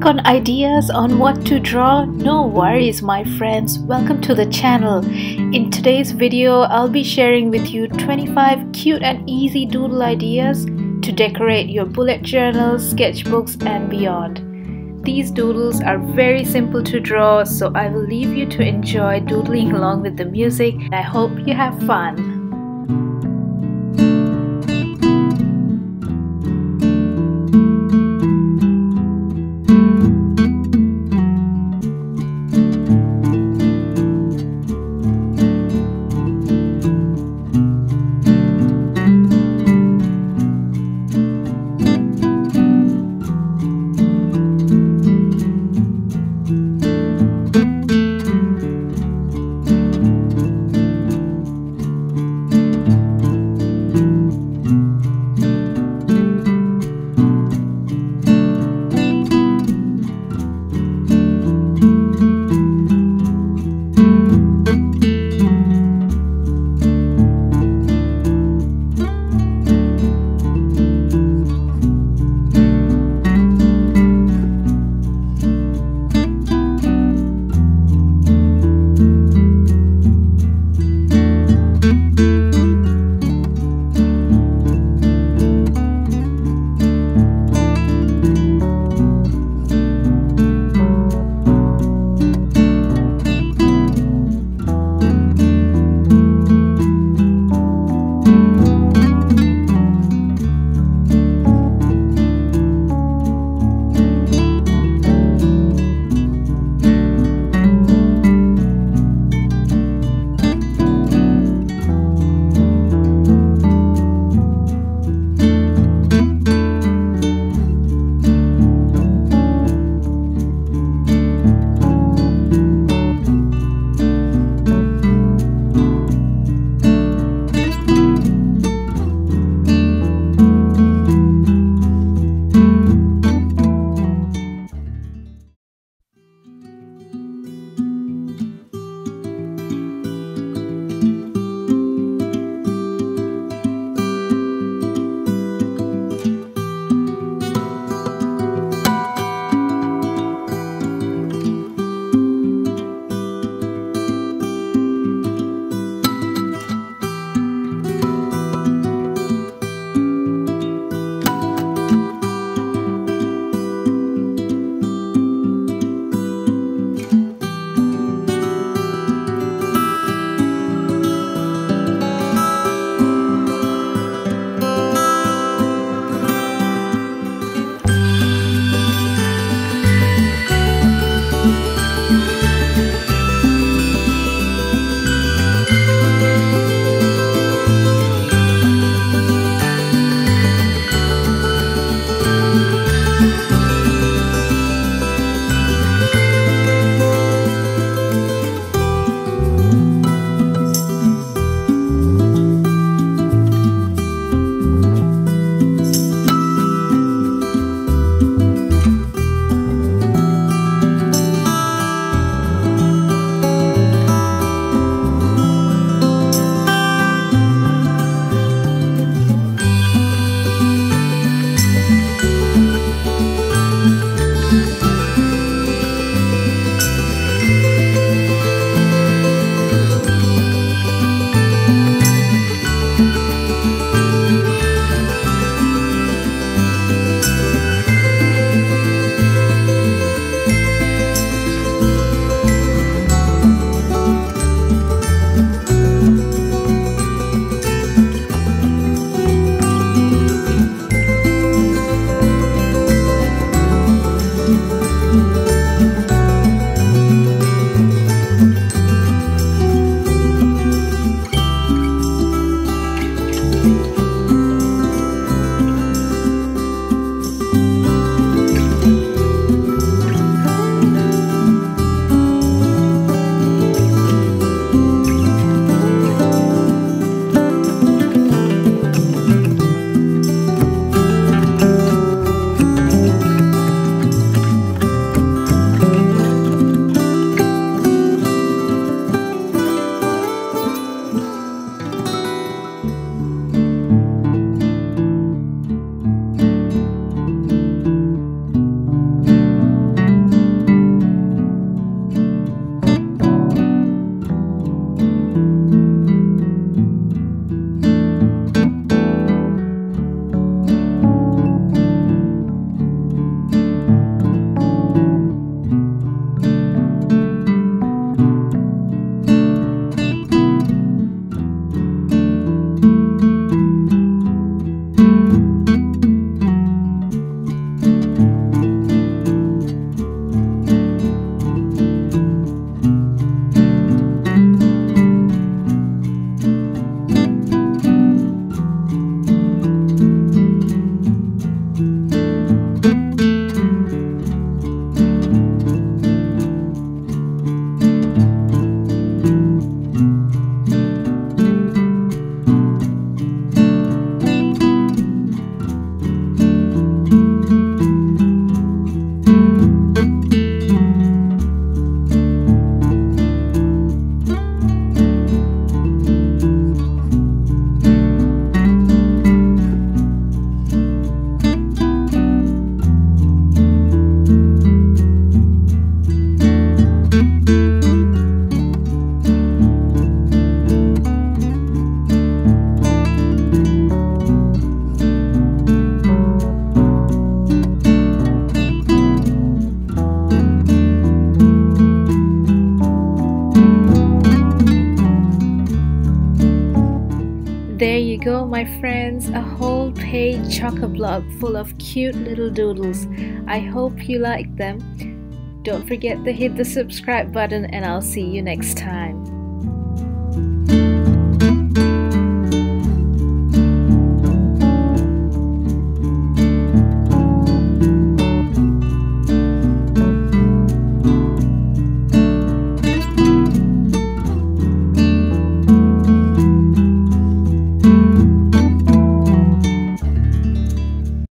Stuck on ideas on what to draw? No worries, my friends. Welcome to the channel. In today's video, I'll be sharing with you 25 cute and easy doodle ideas to decorate your bullet journals, sketchbooks and beyond. These doodles are very simple to draw, so I will leave you to enjoy doodling along with the music. I hope you have fun. go, my friends, a whole page chock-a-block full of cute little doodles. I hope you like them. Don't forget to hit the subscribe button and I'll see you next time.